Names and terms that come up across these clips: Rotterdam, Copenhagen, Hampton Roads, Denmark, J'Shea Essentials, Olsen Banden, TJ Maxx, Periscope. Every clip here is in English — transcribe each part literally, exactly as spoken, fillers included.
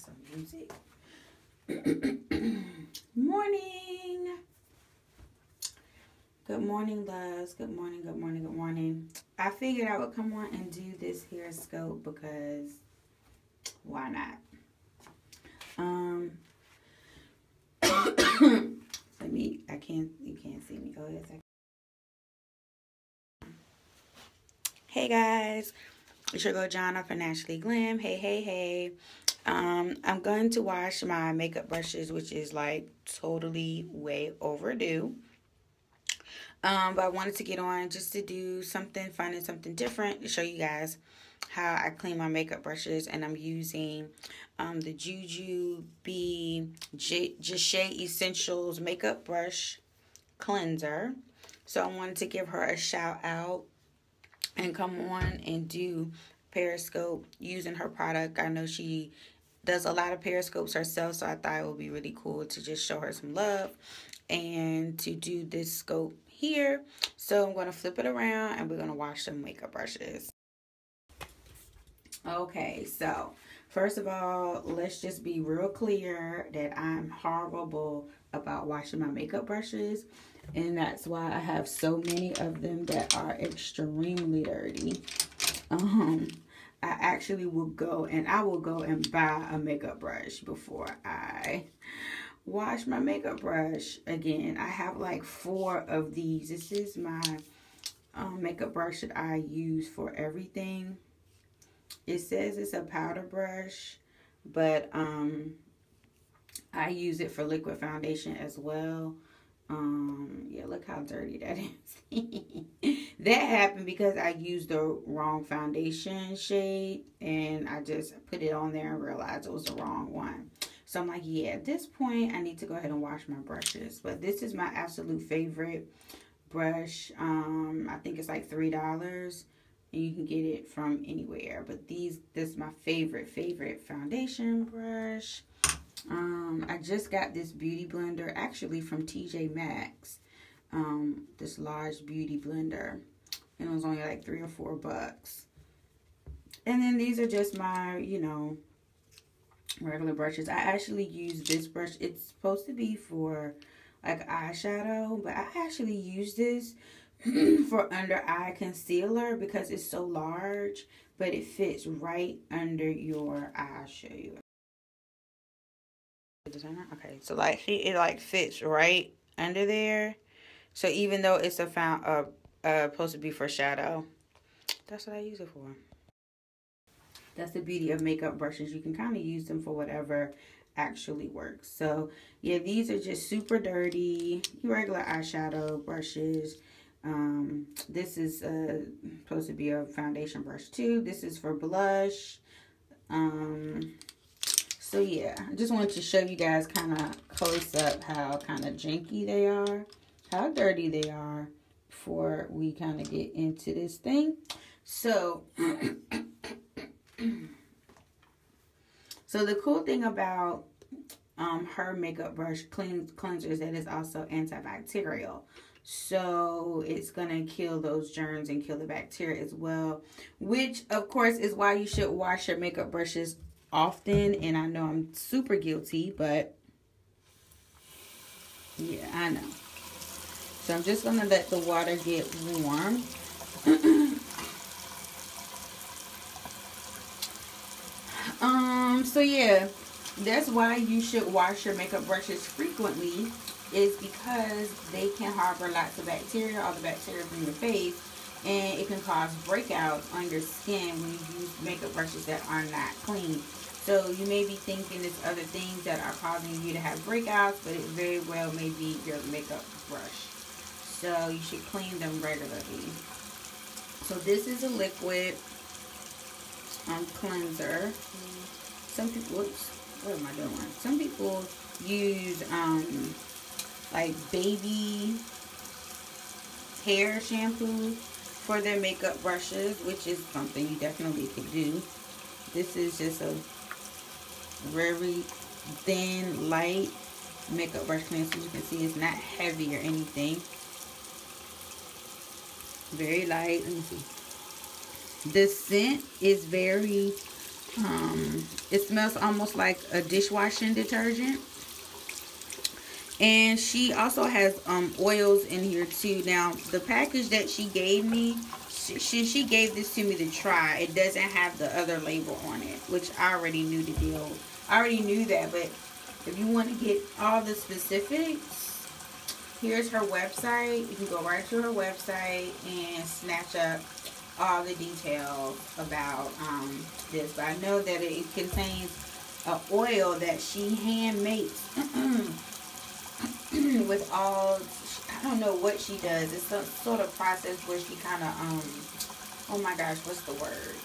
got some music. Morning. Good morning, loves. Good morning, good morning, good morning. I figured I would come on and do this Periscope because why not? Um, let me, I can't, you can't see me. Oh, yes, I can. Hey, guys. It's your girl, Jonna from Naturally Glam. Hey, hey, hey. Um, I'm going to wash my makeup brushes, which is like totally way overdue. Um, but I wanted to get on just to do something fun and something different to show you guys how I clean my makeup brushes. And I'm using um, the Jujube J'Shea Essentials Makeup Brush Cleanser. So I wanted to give her a shout out and come on and do Periscope using her product. I know she does a lot of Periscopes herself, so I thought it would be really cool to just show her some love and to do this scope here. So I'm going to flip it around and we're going to wash some makeup brushes. Okay, so first of all, let's just be real clear that I'm horrible about washing my makeup brushes, and that's why I have so many of them that are extremely dirty. Um, I actually will go and I will go and buy a makeup brush before I wash my makeup brush again. I have like four of these. This is my um, makeup brush that I use for everything. It says it's a powder brush, but um, I use it for liquid foundation as well. Um, yeah, look how dirty that is. That happened because I used the wrong foundation shade and I just put it on there and realized it was the wrong one. So I'm like, yeah, at this point, I need to go ahead and wash my brushes. But this is my absolute favorite brush. Um, I think it's like three dollars and you can get it from anywhere. But these, this is my favorite, favorite foundation brush. Um, I just got this beauty blender actually from T J Maxx, um, this large beauty blender, and it was only like three or four bucks. And then these are just my, you know, regular brushes. I actually use this brush. It's supposed to be for like eyeshadow, but I actually use this for under eye concealer because it's so large, but it fits right under your eye. I'll show you. Okay, so like she, it like fits right under there. So even though it's a found uh, uh supposed to be for shadow, that's what I use it for. That's the beauty of makeup brushes. You can kind of use them for whatever actually works. So yeah, these are just super dirty regular eyeshadow brushes. Um, this is uh supposed to be a foundation brush too. This is for blush. Um. So yeah, I just wanted to show you guys kind of close up how kind of janky they are, how dirty they are before we kind of get into this thing. So, so the cool thing about um, her makeup brush clean, cleanser is that it's also antibacterial. So it's gonna kill those germs and kill the bacteria as well, which of course is why you should wash your makeup brushes often. And I know I'm super guilty, but yeah, I know. So I'm just gonna let the water get warm. um so yeah, that's why you should wash your makeup brushes frequently, is because they can harbor lots of bacteria, all the bacteria from your face, and it can cause breakouts on your skin when you use makeup brushes that are not clean. So you may be thinking it's other things that are causing you to have breakouts, but it very well may be your makeup brush. So you should clean them regularly. So this is a liquid um, cleanser. Some people, oops, what am I doing? Some people use um, like baby hair shampoo for their makeup brushes, which is something you definitely could do. This is just a very thin, light makeup brush cleanser. As you can see, it's not heavy or anything. Very light. Let me see. The scent is very Um, it smells almost like a dishwashing detergent. And she also has um, oils in here too. Now, the package that she gave me, she, she, she gave this to me to try. It doesn't have the other label on it, which I already knew the deal. I already knew that, but if you want to get all the specifics, here's her website. You can go right to her website and snatch up all the details about um, this. But I know that it contains an oil that she hand makes. With all, I don't know what she does. It's some sort of process where she kind of, um, oh my gosh, what's the word?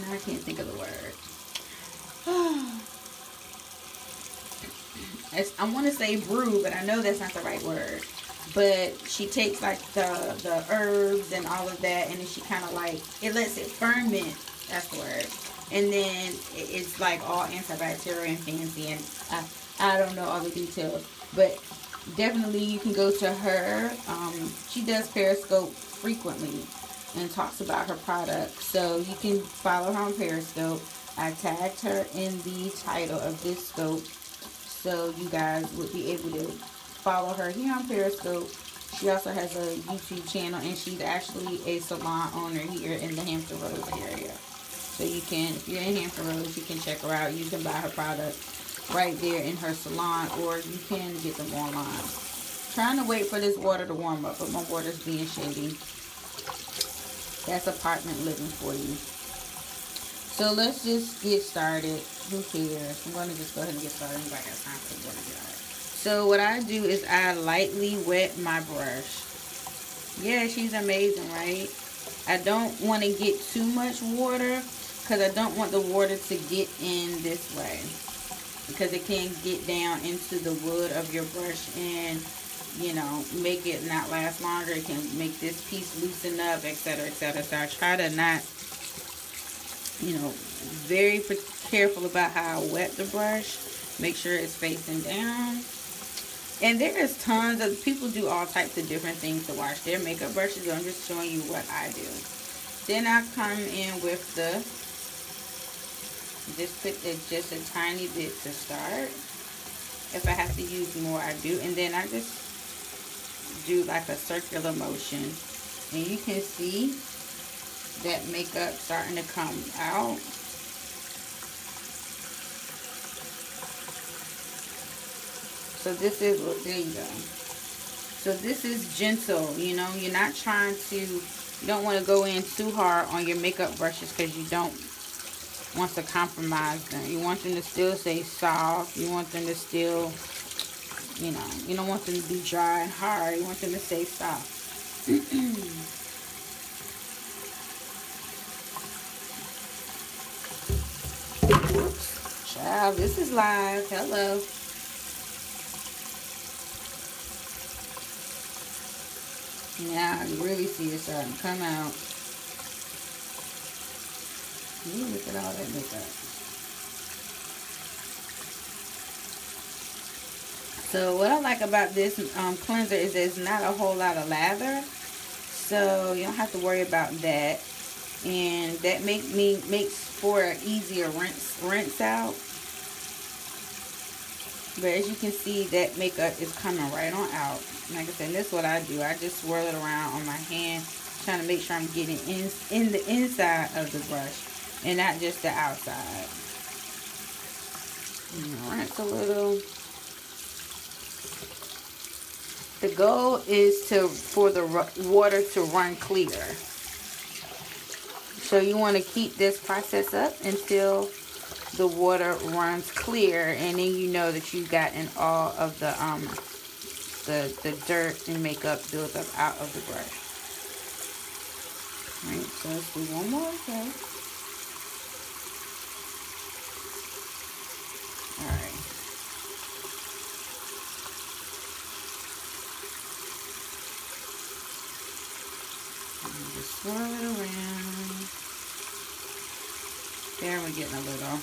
Now I can't think of the word. I want to say brew, but I know that's not the right word. But she takes like the, the herbs and all of that, and then she kind of like, it lets it ferment. That's the word. And then it's like all antibacterial and fancy, and I, I don't know all the details. But definitely you can go to her. Um, she does Periscope frequently and talks about her product. So you can follow her on Periscope. I tagged her in the title of this scope, so you guys would be able to follow her here on Periscope. She also has a YouTube channel, and she's actually a salon owner here in the Hampton Roads area. So you can, if you're in Hampton Roads, you can check her out. You can buy her products right there in her salon, or you can get them online. I'm trying to wait for this water to warm up, but my water's being shady. That's apartment living for you. So let's just get started. Who cares? I'm going to just go ahead and get started. Anybody got time for the water? So what I do is I lightly wet my brush. Yeah, she's amazing, right? I don't want to get too much water because I don't want the water to get in this way, because it can get down into the wood of your brush and, you know, make it not last longer. It can make this piece loosen up, etc, etc. So I try to not, you know, very careful about how I wet the brush. Make sure it's facing down. And there is tons of people do all types of different things to wash their makeup brushes. I'm just showing you what I do. Then I come in with the just put it just a tiny bit to start. If I have to use more, I do. And then I just do like a circular motion, and you can see that makeup starting to come out. So this is, there you go. So this is gentle, you know. You're not trying to, you don't want to go in too hard on your makeup brushes because you don't wants to compromise them. You want them to still stay soft. You want them to still, you know, you don't want them to be dry and hard. You want them to stay soft. Oops. Child, this is live. Hello. Now I can really see it starting to come out. Ooh, look at all that makeup. So what I like about this um, cleanser is there's not a whole lot of lather, so you don't have to worry about that, and that make me makes for an easier rinse rinse out. But as you can see, that makeup is coming right on out. Like I said, this is what I do. I just swirl it around on my hand, trying to make sure I'm getting in in the inside of the brush and not just the outside. Rinse a little. The goal is to for the water to run clear. So you want to keep this process up until the water runs clear, and then you know that you've gotten all of the um the the dirt and makeup built up out of the brush. All right, so let's do one more. Okay. All right. Just swirl it around. There, we're getting a little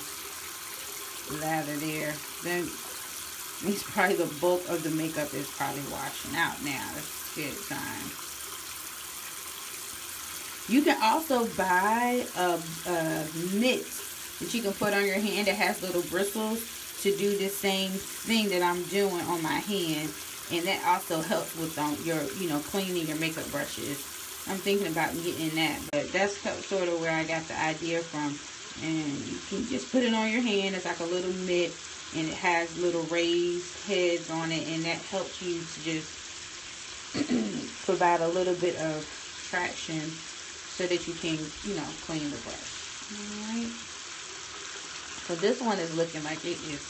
lather there. Then, it's probably the bulk of the makeup is probably washing out now. That's a good sign. You can also buy a, a mix that you can put on your hand that has little bristles to do the same thing that I'm doing on my hand. And that also helps with um, your, you know, cleaning your makeup brushes. I'm thinking about getting that, but that's sort of where I got the idea from. And you can just put it on your hand. It's like a little mitt, and it has little raised heads on it, and that helps you to just provide a little bit of traction so that you can, you know, clean the brush. All right. So this one is looking like it is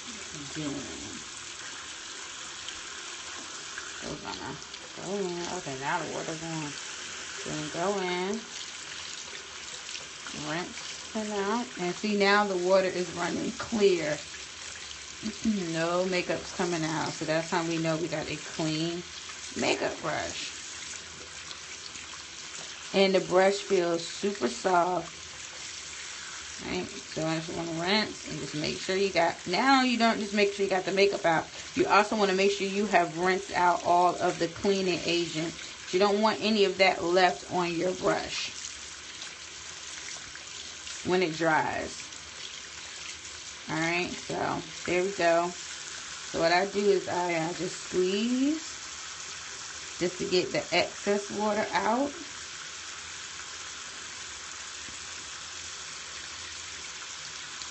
doing. Those are my, go in. Okay, now the water's on. Then go in, rinse it out, and see, now the water is running clear. No makeup's coming out, so that's how we know we got a clean makeup brush. And the brush feels super soft. Right, so I just want to rinse and just make sure you got, now you don't just make sure you got the makeup out. You also want to make sure you have rinsed out all of the cleaning agent. You don't want any of that left on your brush when it dries. All right, so there we go. So what I do is I uh, just squeeze just to get the excess water out.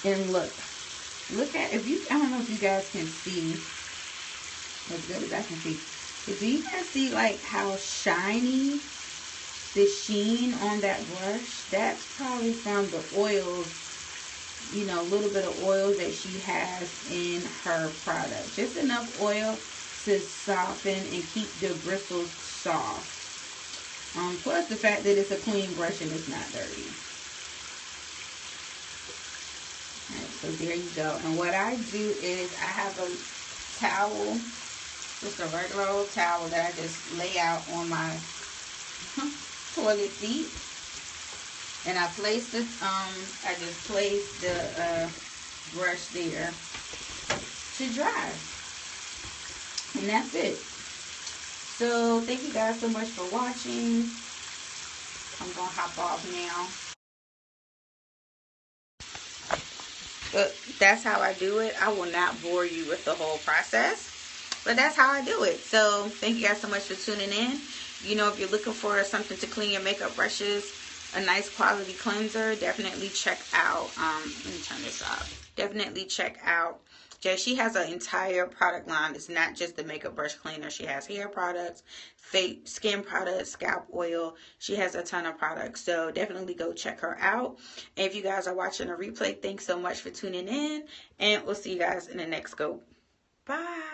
And look, look at, if you, I don't know if you guys can see, as good as I can see. Do you guys see like how shiny the sheen on that brush? That's probably from the oils, you know, a little bit of oil that she has in her product. Just enough oil to soften and keep the bristles soft. Um, plus the fact that it's a clean brush and it's not dirty. Alright, so there you go. And what I do is I have a towel. Just a regular old towel that I just lay out on my toilet seat, and I place this. Um, I just place the uh, brush there to dry, and that's it. So thank you guys so much for watching. I'm gonna hop off now, but that's how I do it. I will not bore you with the whole process. But that's how I do it. So thank you guys so much for tuning in. You know, if you're looking for something to clean your makeup brushes, a nice quality cleanser, definitely check out. Um, let me turn this off. Definitely check out. Yeah, she has an entire product line. It's not just the makeup brush cleaner. She has hair products, fake skin products, scalp oil. She has a ton of products. So definitely go check her out. And if you guys are watching a replay, thanks so much for tuning in. And we'll see you guys in the next go. Bye.